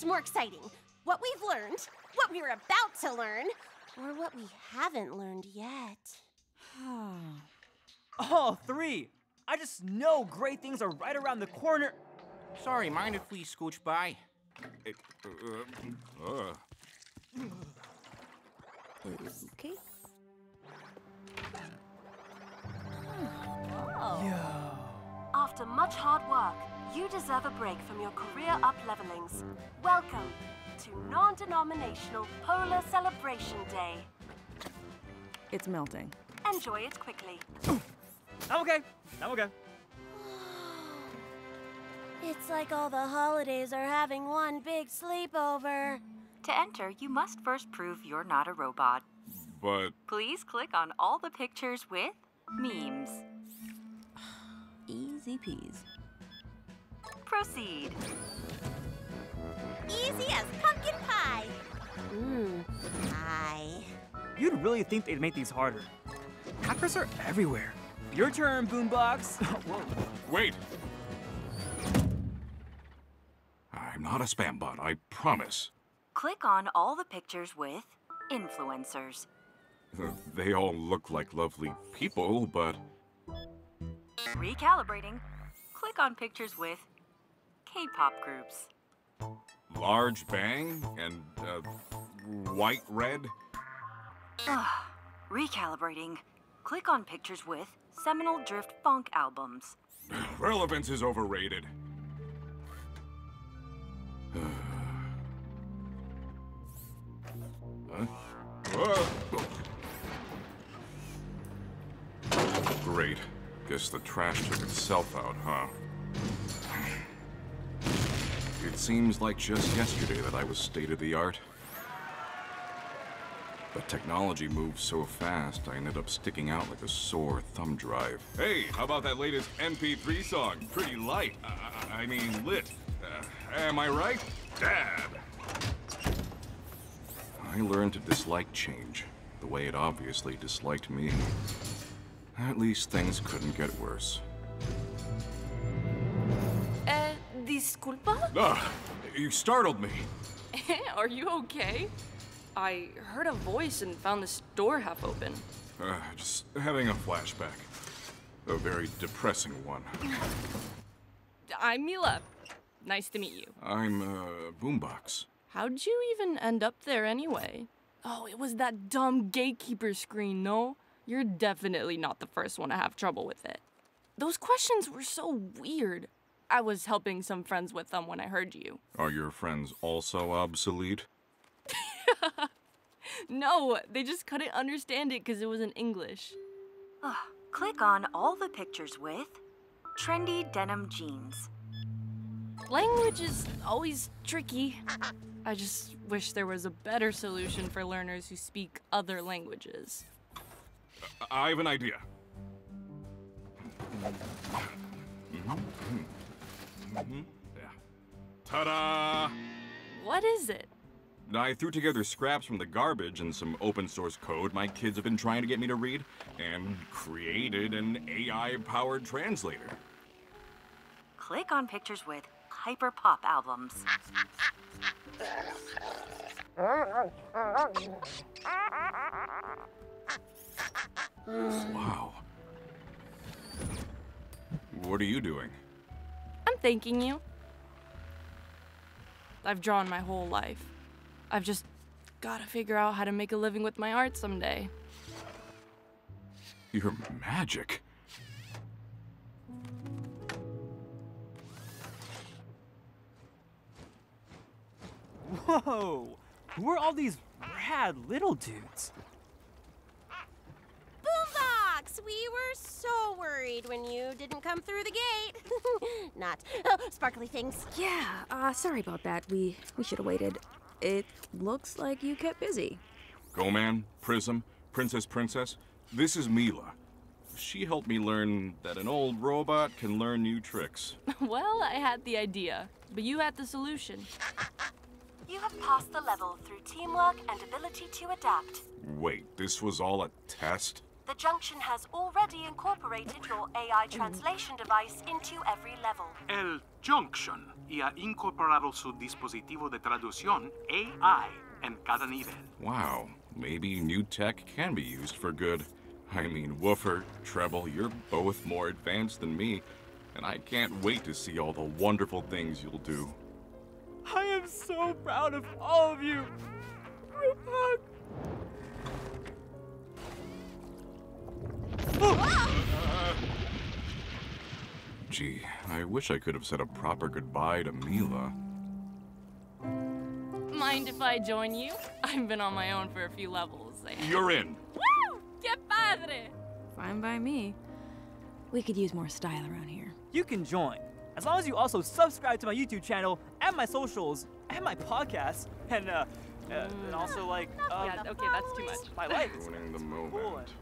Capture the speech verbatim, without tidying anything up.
gets more exciting. What we've learned, what we're about to learn, or what we haven't learned yet. All three! I just know great things are right around the corner. Sorry, mind if we scooch by? Okay. Oh. Yeah. After much hard work, you deserve a break from your career up-levelings. Welcome to Non-Denominational Polar Celebration Day. It's melting. Enjoy it quickly. I'm okay. I'm okay. It's like all the holidays are having one big sleepover. To enter, you must first prove you're not a robot. But... Please click on all the pictures with memes. Easy peas. Proceed. Easy as pumpkin pie. Mmm, pie. You'd really think they'd make these harder. Hackers are everywhere. Your turn, Boombox. Whoa. Wait. I'm not a spam bot, I promise. Click on all the pictures with influencers. They all look like lovely people, but... Recalibrating. Click on pictures with K-pop groups. Large Bang and uh, White Red. Ugh. Recalibrating. Click on pictures with seminal drift funk albums. Relevance is overrated. Huh? Whoa. Great. Guess the trash took itself out, huh? It seems like just yesterday that I was state-of-the-art. But technology moves so fast, I ended up sticking out like a sore thumb drive. Hey, how about that latest M P three song? Pretty light. Uh, I mean, lit. Uh, am I right? Dad! I learned to dislike change, the way it obviously disliked me. At least things couldn't get worse. Eh, uh, disculpa? Ah, you startled me. Are you okay? I heard a voice and found this door half open. Uh, just having a flashback. A very depressing one. I'm Mila. Nice to meet you. I'm, uh, Boombox. How'd you even end up there anyway? Oh, it was that dumb gatekeeper screen, no? You're definitely not the first one to have trouble with it. Those questions were so weird. I was helping some friends with them when I heard you. Are your friends also obsolete? No, they just couldn't understand it because it was in English. Oh, click on all the pictures with trendy denim jeans. Language is always tricky. I just wish there was a better solution for learners who speak other languages. I have an idea. Mm-hmm. Mm-hmm. Yeah. Ta-da! What is it? I threw together scraps from the garbage and some open source code my kids have been trying to get me to read, and created an A I-powered translator. Click on pictures with hyper-pop albums. Wow. What are you doing? I'm thanking you. I've drawn my whole life. I've just gotta figure out how to make a living with my art someday. You're magic. Whoa! Who are all these rad little dudes? We were so worried when you didn't come through the gate. Not. Oh, sparkly things. Yeah, uh, sorry about that. We we should have waited. It looks like you kept busy. Goman, Prism, Princess Princess, this is Mila. She helped me learn that an old robot can learn new tricks. Well, I had the idea, but you had the solution. You have passed the level through teamwork and ability to adapt. Wait, this was all a test? The Junction has already incorporated your A I translation device into every level. El Junction y a incorporado su dispositivo de traducción A I en cada nivel. Wow, maybe new tech can be used for good. I mean, Woofer, Treble, you're both more advanced than me, and I can't wait to see all the wonderful things you'll do. I am so proud of all of you! Rapun! Oh. Gee, I wish I could have said a proper goodbye to Mila. Mind if I join you? I've been on my own for a few levels. And... You're in! Woo! Que padre! Fine by me. We could use more style around here. You can join, as long as you also subscribe to my YouTube channel, and my socials, and my podcast, and, uh, uh and also, like, um... Yeah, okay, that's too much. My life is... Ruining the moment.